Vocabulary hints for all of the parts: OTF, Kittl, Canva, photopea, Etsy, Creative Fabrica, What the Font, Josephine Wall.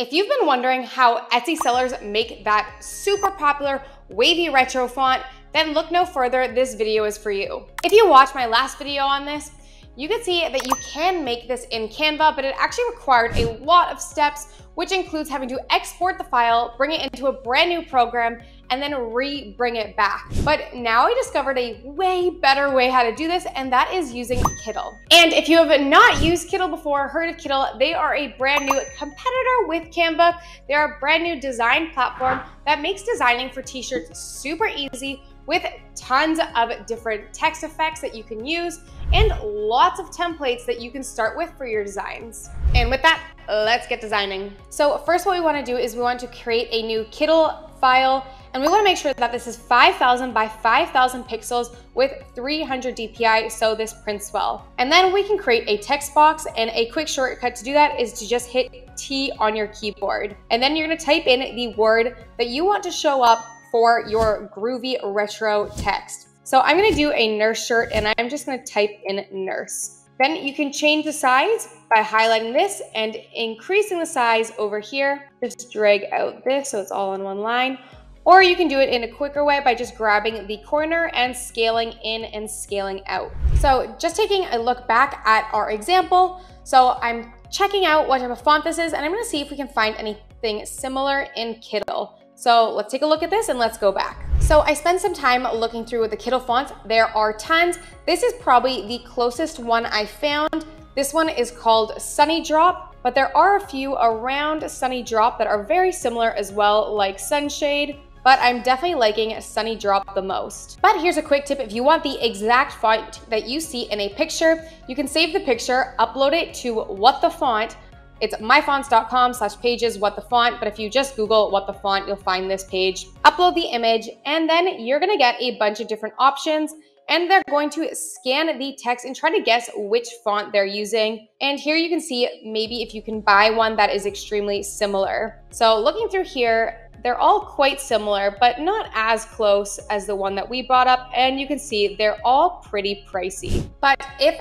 If you've been wondering how Etsy sellers make that super popular wavy retro font, then look no further, this video is for you. If you watched my last video on this, you can see that you can make this in Canva, but it actually required a lot of steps, which includes having to export the file, bring it into a brand new program, and then re-bring it back. But now I discovered a way better way how to do this, and that is using Kittl. And if you have not used Kittl before or heard of Kittl, they are a brand new competitor with Canva. They're a brand new design platform that makes designing for t-shirts super easy with tons of different text effects that you can use and lots of templates that you can start with for your designs. And with that, let's get designing. So first what we wanna do is we want to create a new Kittl file, and we wanna make sure that this is 5,000 by 5,000 pixels with 300 DPI, so this prints well. And then we can create a text box, and a quick shortcut to do that is to just hit T on your keyboard. And then you're gonna type in the word that you want to show up for your groovy retro text. So I'm gonna do a nurse shirt, and I'm just gonna type in nurse. Then you can change the size by highlighting this and increasing the size over here. Just drag out this so it's all in one line. Or you can do it in a quicker way by just grabbing the corner and scaling in and scaling out. So just taking a look back at our example. So I'm checking out what type of font this is, and I'm gonna see if we can find anything similar in Kittl. So let's take a look at this and let's go back. So I spent some time looking through the Kittl fonts. There are tons. This is probably the closest one I found. This one is called Sunny Drop, but there are a few around Sunny Drop that are very similar as well, like Sunshade, but I'm definitely liking Sunny Drop the most. But here's a quick tip. If you want the exact font that you see in a picture, you can save the picture, upload it to What the Font. It's myfonts.com/pages/what-the-font, but if you just Google What the Font, you'll find this page. Upload the image, and then you're gonna get a bunch of different options, and they're going to scan the text and try to guess which font they're using. And here you can see maybe if you can buy one that is extremely similar. So looking through here, they're all quite similar, but not as close as the one that we brought up, and you can see they're all pretty pricey. But if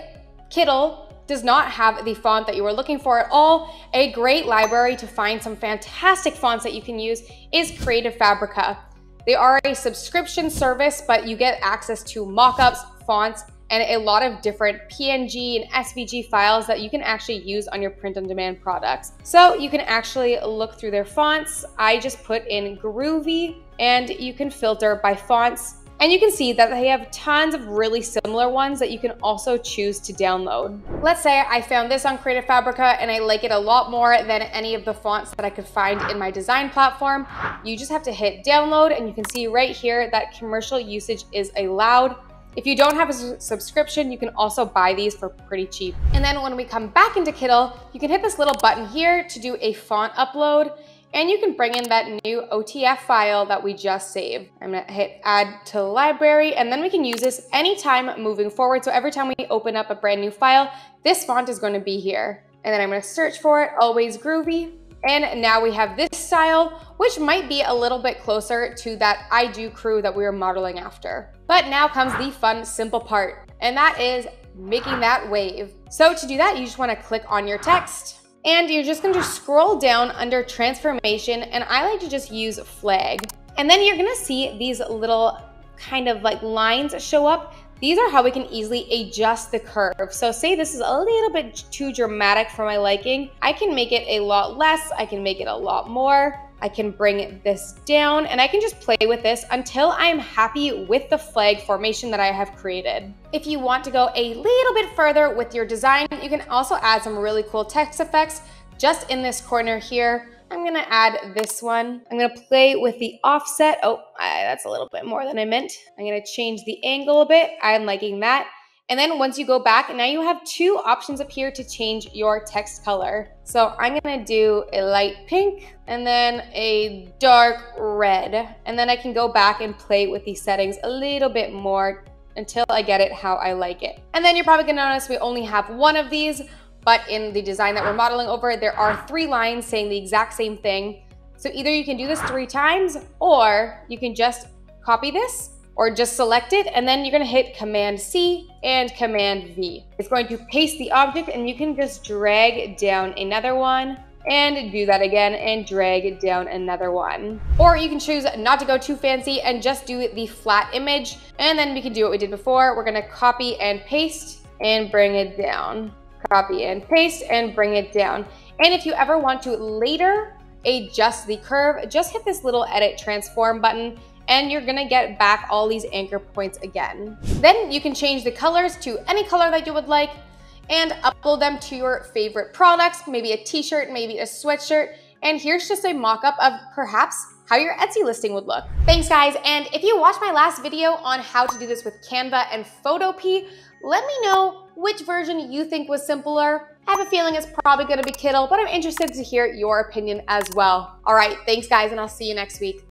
Kittl does not have the font that you were looking for at all, a great library to find some fantastic fonts that you can use is Creative Fabrica. They are a subscription service, but you get access to mock-ups, fonts, and a lot of different PNG and SVG files that you can actually use on your print-on-demand products. So you can actually look through their fonts. I just put in Groovy, and you can filter by fonts. And you can see that they have tons of really similar ones that you can also choose to download. Let's say I found this on Creative Fabrica and I like it a lot more than any of the fonts that I could find in my design platform. You just have to hit download, and you can see right here that commercial usage is allowed. If you don't have a subscription, you can also buy these for pretty cheap. And then when we come back into Kittl, you can hit this little button here to do a font upload. And you can bring in that new OTF file that we just saved. I'm gonna hit add to library, and then we can use this anytime moving forward. So every time we open up a brand new file, this font is gonna be here. And then I'm gonna search for it, Always Groovy. And now we have this style, which might be a little bit closer to that I Do Crew that we were modeling after. But now comes the fun, simple part, and that is making that wave. So to do that, you just wanna click on your text, and you're just going to scroll down under transformation, and I like to just use flag. And then you're going to see these little kind of like lines show up. These are how we can easily adjust the curve. So say this is a little bit too dramatic for my liking. I can make it a lot less. I can make it a lot more. I can bring this down, and I can just play with this until I'm happy with the flag formation that I have created. If you want to go a little bit further with your design, you can also add some really cool text effects just in this corner here. I'm gonna add this one. I'm gonna play with the offset. Oh, that's a little bit more than I meant. I'm gonna change the angle a bit. I'm liking that. And then once you go back, now you have two options up here to change your text color. So I'm gonna do a light pink and then a dark red. And then I can go back and play with these settings a little bit more until I get it how I like it. And then you're probably gonna notice we only have one of these, but in the design that we're modeling over, there are three lines saying the exact same thing. So either you can do this 3 times, or you can just copy this or just select it, and then you're gonna hit Command C and Command V. It's going to paste the object, and you can just drag down another one and do that again and drag down another one. Or you can choose not to go too fancy and just do the flat image, and then we can do what we did before. We're gonna copy and paste and bring it down. Copy and paste and bring it down. And if you ever want to later adjust the curve, just hit this little edit transform button and you're gonna get back all these anchor points again. Then you can change the colors to any color that you would like and upload them to your favorite products, maybe a t-shirt, maybe a sweatshirt. And here's just a mock-up of perhaps how your Etsy listing would look. Thanks guys, and if you watched my last video on how to do this with Canva and Photopea, let me know which version you think was simpler. I have a feeling it's probably gonna be Kittl, but I'm interested to hear your opinion as well. All right, thanks guys, and I'll see you next week.